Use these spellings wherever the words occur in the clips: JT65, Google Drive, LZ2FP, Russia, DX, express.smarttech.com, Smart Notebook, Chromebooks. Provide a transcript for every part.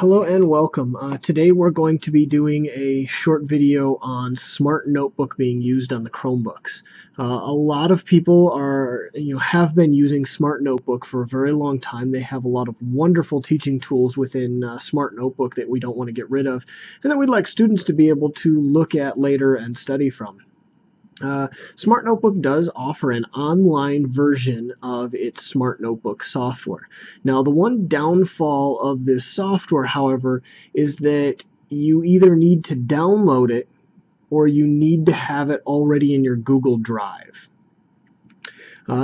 Hello and welcome. Today we're going to be doing a short video on Smart Notebook being used on the Chromebooks. A lot of people have been using Smart Notebook for a very long time. They have a lot of wonderful teaching tools within Smart Notebook that we don't want to get rid of and that we'd like students to be able to look at later and study from. Smart Notebook does offer an online version of its Smart Notebook software. Now, the one downfall of this software, however, is that you either need to download it or you need to have it already in your Google Drive.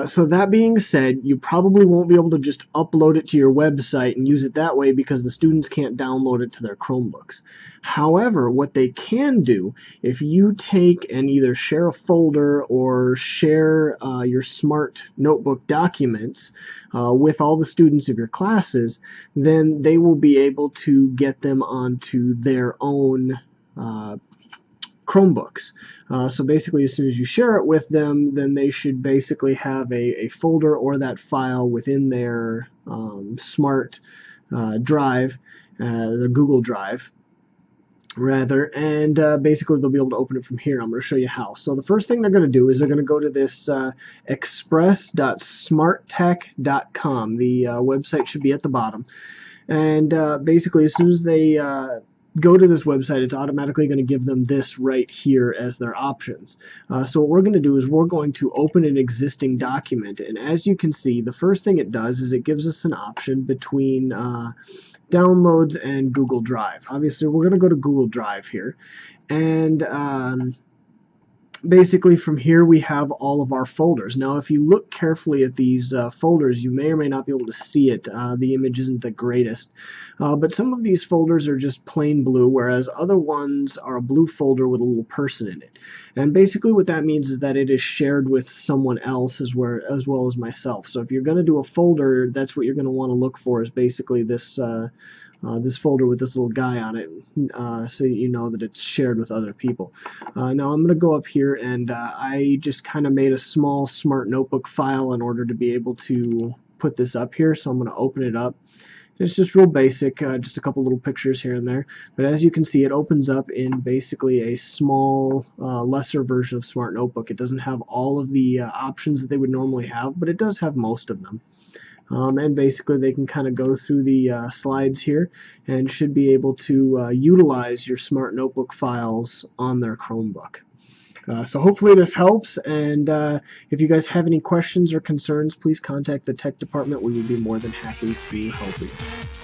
So that being said, you probably won't be able to just upload it to your website and use it that way because the students can't download it to their Chromebooks. However, what they can do, if you take and either share a folder or share your Smart Notebook documents with all the students of your classes, then they will be able to get them onto their own Chromebooks. So basically, as soon as you share it with them, then they should basically have a folder or that file within their smart drive, their Google Drive, rather, and basically they'll be able to open it from here. I'm going to show you how. So the first thing they're going to do is they're going to go to this express.smarttech.com. The website should be at the bottom, and basically as soon as they go to this website, it's automatically going to give them this right here as their options. So what we're going to do is we're going to open an existing document, and as you can see, the first thing it does is it gives us an option between downloads and Google Drive. Obviously, we're going to go to Google Drive here, and basically from here we have all of our folders. Now, if you look carefully at these folders, you may or may not be able to see it. The image isn't the greatest, but some of these folders are just plain blue, whereas other ones are a blue folder with a little person in it. And basically what that means is that it is shared with someone else as well as myself. So if you're going to do a folder, that's what you're going to want to look for, is basically this this folder with this little guy on it, so you know that it's shared with other people. Now I'm going to go up here, and I just kind of made a small Smart Notebook file in order to be able to put this up here, so I'm going to open it up. It's just real basic, just a couple little pictures here and there, but as you can see, it opens up in basically a small, lesser version of Smart Notebook. It doesn't have all of the options that they would normally have, but it does have most of them. And basically they can kind of go through the slides here and should be able to utilize your Smart Notebook files on their Chromebook. So hopefully this helps, and if you guys have any questions or concerns, please contact the tech department. We would be more than happy to help you.